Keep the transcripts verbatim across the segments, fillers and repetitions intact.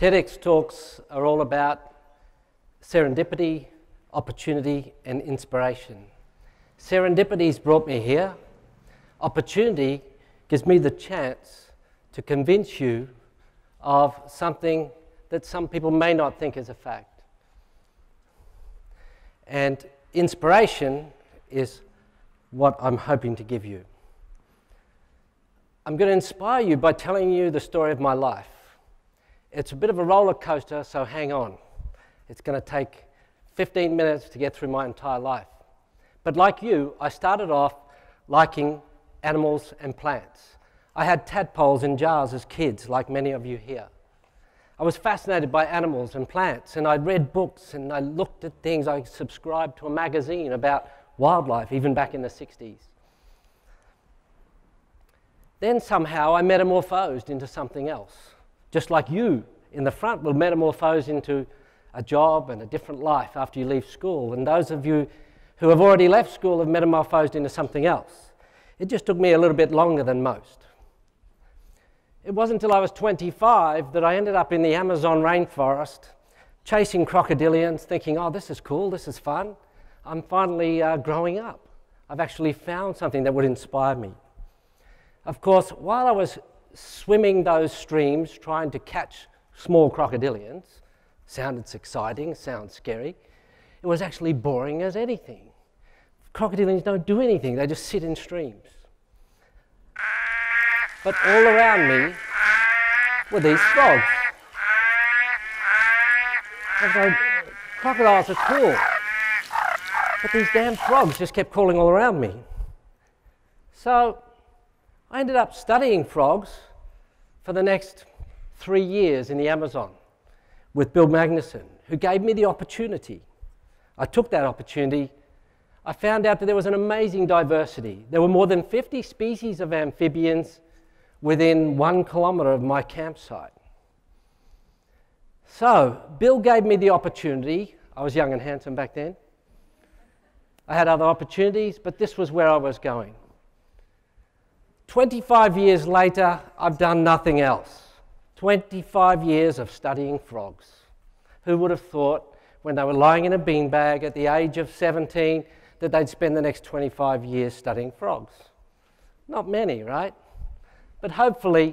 TEDx talks are all about serendipity, opportunity, and inspiration. Serendipity's brought me here. Opportunity gives me the chance to convince you of something that some people may not think is a fact. And inspiration is what I'm hoping to give you. I'm going to inspire you by telling you the story of my life. It's a bit of a roller coaster, so hang on. It's going to take fifteen minutes to get through my entire life. But like you, I started off liking animals and plants. I had tadpoles in jars as kids, like many of you here. I was fascinated by animals and plants, and I read books and I looked at things. I subscribed to a magazine about wildlife, even back in the sixties. Then somehow I metamorphosed into something else. Just like you in the front will metamorphose into a job and a different life after you leave school. And those of you who have already left school have metamorphosed into something else. It just took me a little bit longer than most. It wasn't until I was twenty-five that I ended up in the Amazon rainforest, chasing crocodilians, thinking, oh, this is cool, this is fun. I'm finally uh, growing up. I've actually found something that would inspire me. Of course, while I was swimming those streams, trying to catch small crocodilians, sounded exciting, sounds scary, it was actually boring as anything. Crocodilians don't do anything, they just sit in streams. But all around me were these frogs. And so, crocodiles are cool, but these damn frogs just kept calling all around me. So I ended up studying frogs for the next three years in the Amazon with Bill Magnuson, who gave me the opportunity. I took that opportunity. I found out that there was an amazing diversity. There were more than fifty species of amphibians within one kilometre of my campsite. So Bill gave me the opportunity. I was young and handsome back then. I had other opportunities, but this was where I was going. twenty-five years later, I've done nothing else. twenty-five years of studying frogs. Who would have thought, when they were lying in a beanbag at the age of seventeen, that they'd spend the next twenty-five years studying frogs? Not many, right? But hopefully,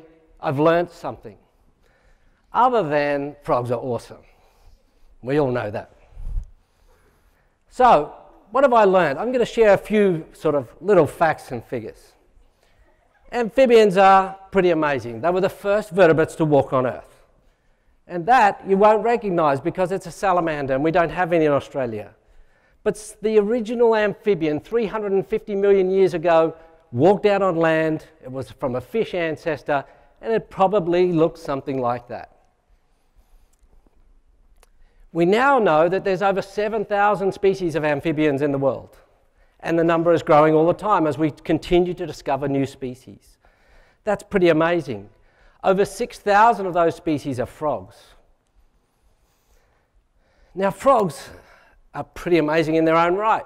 I've learnt something. Other than frogs are awesome. We all know that. So, what have I learned? I'm going to share a few sort of little facts and figures. Amphibians are pretty amazing. They were the first vertebrates to walk on Earth. And that you won't recognise because it's a salamander and we don't have any in Australia. But the original amphibian, three hundred fifty million years ago, walked out on land. It was from a fish ancestor and it probably looked something like that. We now know that there's over seven thousand species of amphibians in the world. And the number is growing all the time as we continue to discover new species. That's pretty amazing. Over six thousand of those species are frogs. Now, frogs are pretty amazing in their own right.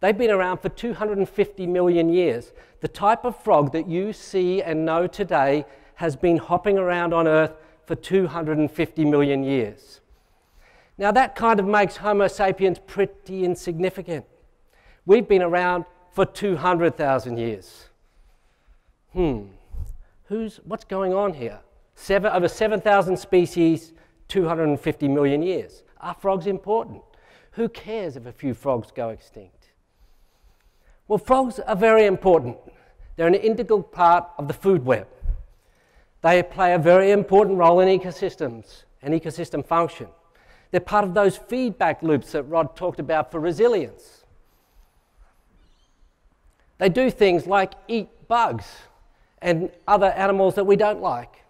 They've been around for two hundred fifty million years. The type of frog that you see and know today has been hopping around on Earth for two hundred fifty million years. Now, that kind of makes Homo sapiens pretty insignificant. We've been around for two hundred thousand years. Hmm, who's, what's going on here? Seven, over seven thousand species, two hundred fifty million years. Are frogs important? Who cares if a few frogs go extinct? Well, frogs are very important. They're an integral part of the food web. They play a very important role in ecosystems and ecosystem function. They're part of those feedback loops that Rod talked about for resilience. They do things like eat bugs and other animals that we don't like.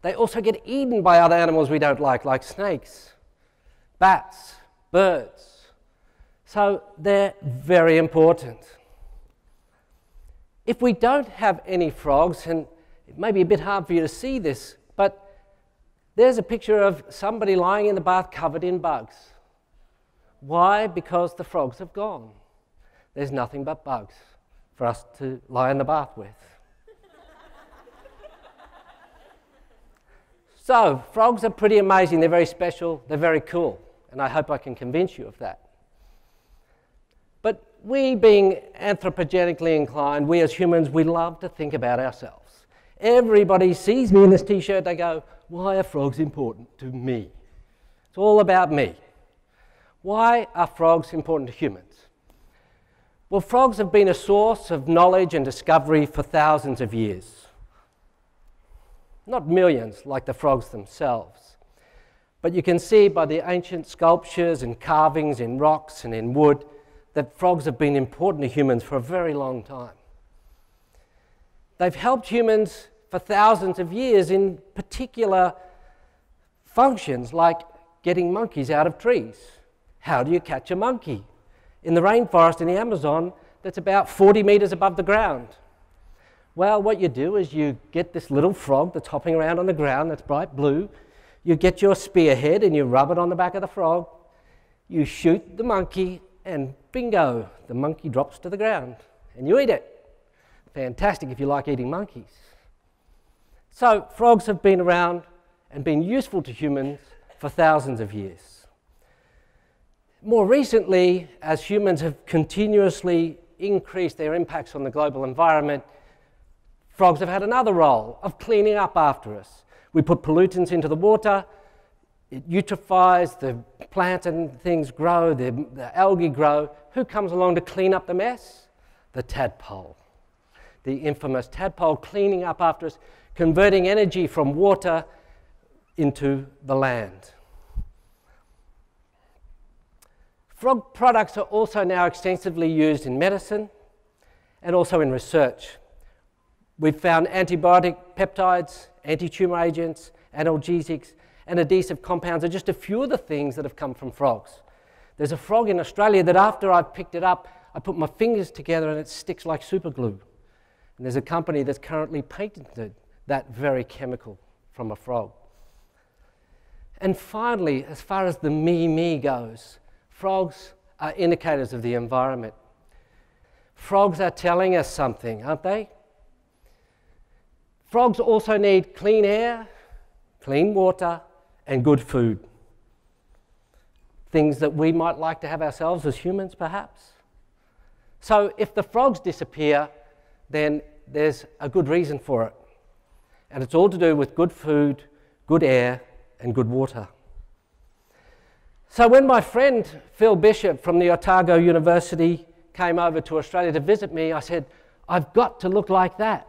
They also get eaten by other animals we don't like, like snakes, bats, birds. So they're very important. If we don't have any frogs, and it may be a bit hard for you to see this, but there's a picture of somebody lying in the bath covered in bugs. Why? Because the frogs have gone. There's nothing but bugs for us to lie in the bath with. So frogs are pretty amazing. They're very special. They're very cool. And I hope I can convince you of that. But we, being anthropogenically inclined, we as humans, we love to think about ourselves. Everybody sees me in this t-shirt, they go, why are frogs important to me? It's all about me. Why are frogs important to humans? Well, frogs have been a source of knowledge and discovery for thousands of years. Not millions like the frogs themselves. But you can see by the ancient sculptures and carvings in rocks and in wood that frogs have been important to humans for a very long time. They've helped humans for thousands of years in particular functions like getting monkeys out of trees. How do you catch a monkey? In the rainforest in the Amazon, that's about forty meters above the ground. Well, what you do is you get this little frog that's hopping around on the ground that's bright blue. You get your spearhead and you rub it on the back of the frog. You shoot the monkey and bingo, the monkey drops to the ground and you eat it. Fantastic if you like eating monkeys. So frogs have been around and been useful to humans for thousands of years. More recently, as humans have continuously increased their impacts on the global environment, frogs have had another role of cleaning up after us. We put pollutants into the water, it eutrophies, the plants and things grow, the, the algae grow. Who comes along to clean up the mess? The tadpole. The infamous tadpole cleaning up after us, converting energy from water into the land. Frog products are also now extensively used in medicine and also in research. We've found antibiotic peptides, anti-tumor agents, analgesics, and adhesive compounds are just a few of the things that have come from frogs. There's a frog in Australia that after I picked it up, I put my fingers together and it sticks like super glue. And there's a company that's currently patented that very chemical from a frog. And finally, as far as the me, me goes, frogs are indicators of the environment. Frogs are telling us something, aren't they? Frogs also need clean air, clean water, and good food. Things that we might like to have ourselves as humans, perhaps. So if the frogs disappear, then there's a good reason for it. And it's all to do with good food, good air, and good water. So when my friend Phil Bishop from the Otago University came over to Australia to visit me, I said, I've got to look like that.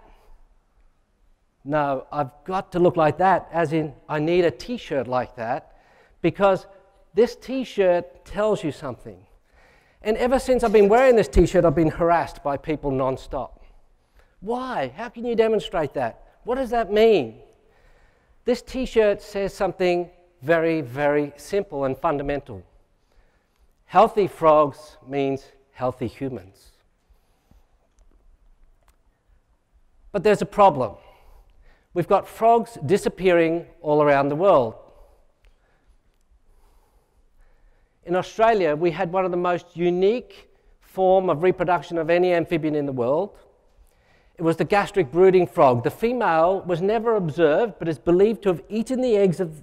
No, I've got to look like that, as in I need a t-shirt like that, because this t-shirt tells you something. And ever since I've been wearing this t-shirt, I've been harassed by people non-stop. Why? How can you demonstrate that? What does that mean? This t-shirt says something very, very simple and fundamental. Healthy frogs means healthy humans. But there's a problem. We've got frogs disappearing all around the world. In Australia, we had one of the most unique form of reproduction of any amphibian in the world. It was the gastric brooding frog. The female was never observed, but is believed to have eaten the eggs of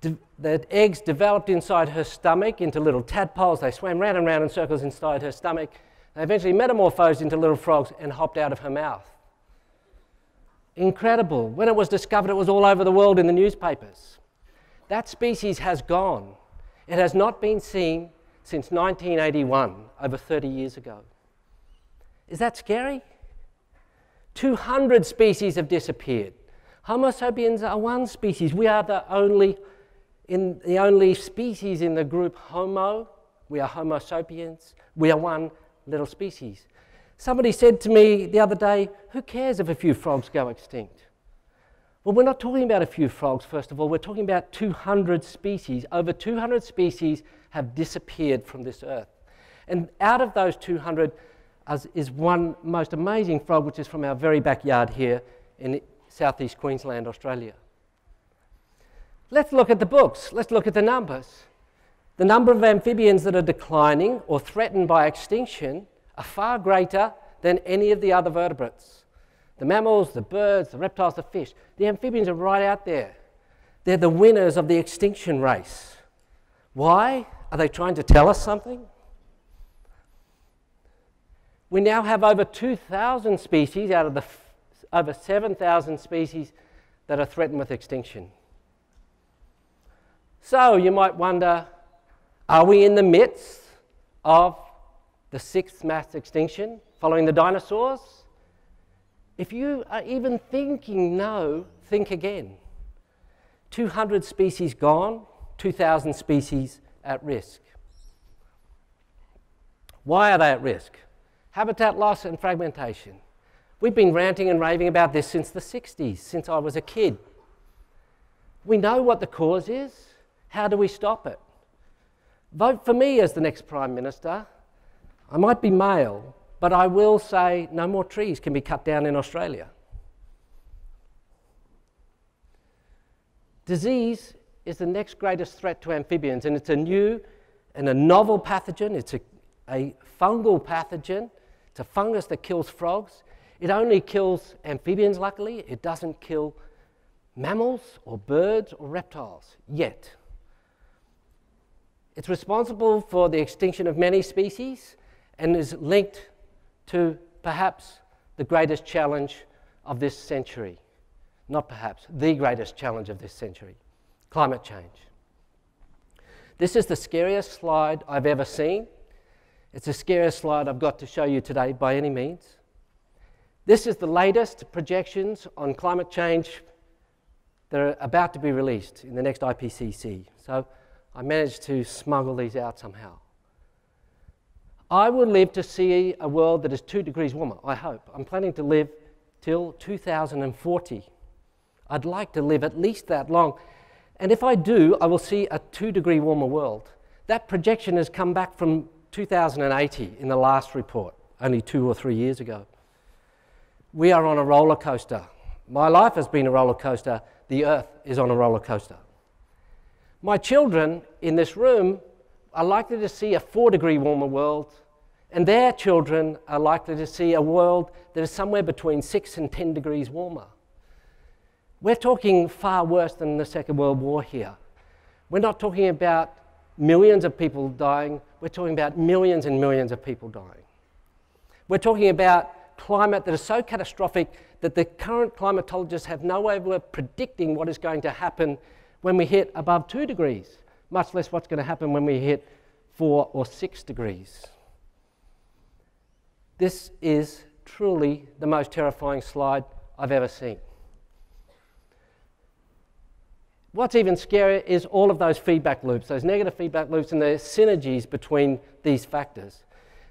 de the eggs developed inside her stomach into little tadpoles. They swam round and round in circles inside her stomach. They eventually metamorphosed into little frogs and hopped out of her mouth. Incredible. When it was discovered, it was all over the world in the newspapers. That species has gone. It has not been seen since nineteen eighty-one, over thirty years ago. Is that scary? two hundred species have disappeared. Homo sapiens are one species. We are the only, in, the only species in the group Homo. We are Homo sapiens. We are one little species. Somebody said to me the other day, who cares if a few frogs go extinct? Well, we're not talking about a few frogs, first of all. We're talking about two hundred species. Over two hundred species have disappeared from this earth. And out of those two hundred is one most amazing frog, which is from our very backyard here in southeast Queensland, Australia. Let's look at the books. Let's look at the numbers. The number of amphibians that are declining or threatened by extinction are far greater than any of the other vertebrates. The mammals, the birds, the reptiles, the fish. The amphibians are right out there. They're the winners of the extinction race. Why? Are they trying to tell us something? We now have over two thousand species out of the f over seven thousand species that are threatened with extinction. So you might wonder, are we in the midst of the sixth mass extinction following the dinosaurs? If you are even thinking no, think again. two hundred species gone, two thousand species at risk. Why are they at risk? Habitat loss and fragmentation. We've been ranting and raving about this since the sixties, since I was a kid. We know what the cause is. How do we stop it? Vote for me as the next Prime Minister. I might be male, but I will say no more trees can be cut down in Australia. Disease is the next greatest threat to amphibians, and it's a new and a novel pathogen. It's a, a fungal pathogen. It's a fungus that kills frogs. It only kills amphibians, luckily. It doesn't kill mammals or birds or reptiles yet. It's responsible for the extinction of many species and is linked to perhaps the greatest challenge of this century. Not perhaps, the greatest challenge of this century, climate change. This is the scariest slide I've ever seen. It's the scariest slide I've got to show you today by any means. This is the latest projections on climate change that are about to be released in the next I P C C. So I managed to smuggle these out somehow. I will live to see a world that is two degrees warmer, I hope. I'm planning to live till two thousand forty. I'd like to live at least that long. And if I do, I will see a two degree warmer world. That projection has come back from two thousand eighty in the last report, only two or three years ago. We are on a roller coaster. My life has been a roller coaster. The Earth is on a roller coaster. My children in this room are likely to see a four degree warmer world, and their children are likely to see a world that is somewhere between six and ten degrees warmer. We're talking far worse than the Second World War here. We're not talking about millions of people dying, we're talking about millions and millions of people dying. We're talking about climate that is so catastrophic that the current climatologists have no way of predicting what is going to happen when we hit above two degrees, much less what's going to happen when we hit four or six degrees. This is truly the most terrifying slide I've ever seen. What's even scarier is all of those feedback loops, those negative feedback loops and the synergies between these factors.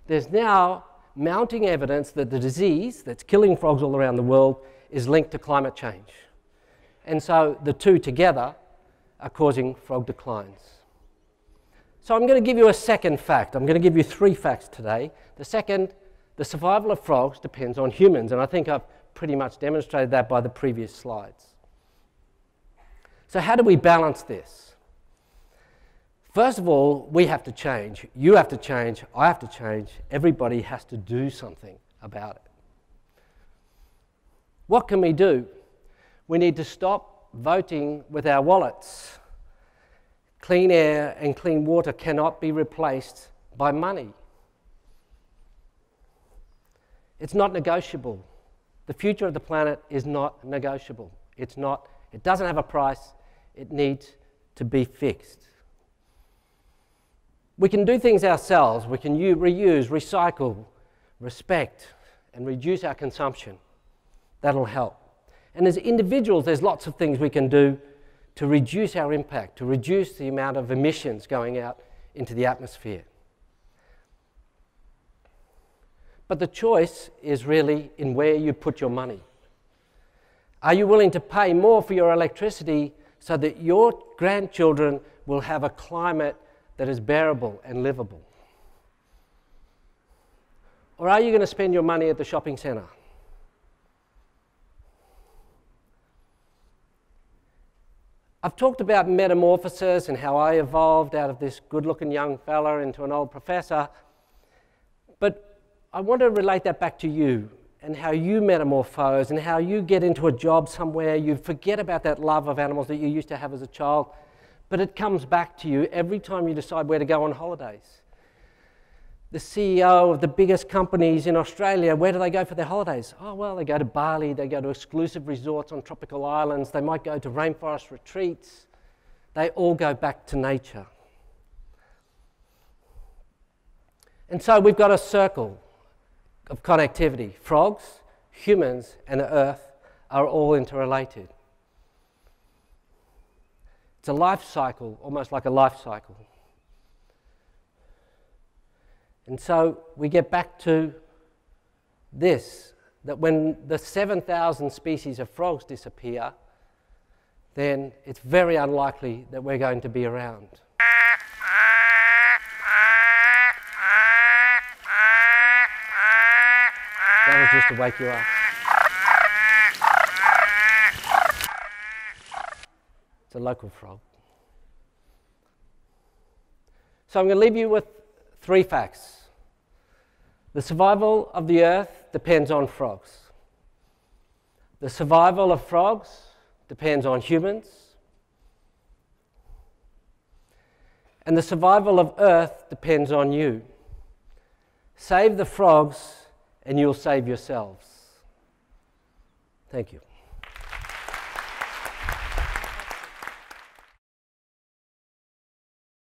There's now mounting evidence that the disease that's killing frogs all around the world is linked to climate change. And so the two together are causing frog declines. So I'm going to give you a second fact. I'm going to give you three facts today. The second, the survival of frogs depends on humans, and I think I've pretty much demonstrated that by the previous slides. So how do we balance this? First of all, we have to change. You have to change. I have to change. Everybody has to do something about it. What can we do? We need to stop voting with our wallets. Clean air and clean water cannot be replaced by money. It's not negotiable. The future of the planet is not negotiable. It's not. It doesn't have a price. It needs to be fixed. We can do things ourselves. We can u- reuse, recycle, respect, and reduce our consumption. That'll help. And as individuals, there's lots of things we can do to reduce our impact, to reduce the amount of emissions going out into the atmosphere. But the choice is really in where you put your money. Are you willing to pay more for your electricity so that your grandchildren will have a climate that is bearable and livable? Or are you going to spend your money at the shopping centre? I've talked about metamorphosis and how I evolved out of this good-looking young fella into an old professor, but I want to relate that back to you and how you metamorphose and how you get into a job somewhere. You forget about that love of animals that you used to have as a child, but it comes back to you every time you decide where to go on holidays. The C E O of the biggest companies in Australia, where do they go for their holidays? Oh, well, they go to Bali, they go to exclusive resorts on tropical islands, they might go to rainforest retreats. They all go back to nature. And so we've got a circle of connectivity. Frogs, humans, and the earth are all interrelated. It's a life cycle, almost like a life cycle. And so we get back to this, that when the seven thousand species of frogs disappear, then it's very unlikely that we're going to be around. That was just to wake you up. It's a local frog. So I'm going to leave you with three facts. The survival of the earth depends on frogs. The survival of frogs depends on humans. And the survival of earth depends on you. Save the frogs and you'll save yourselves. Thank you.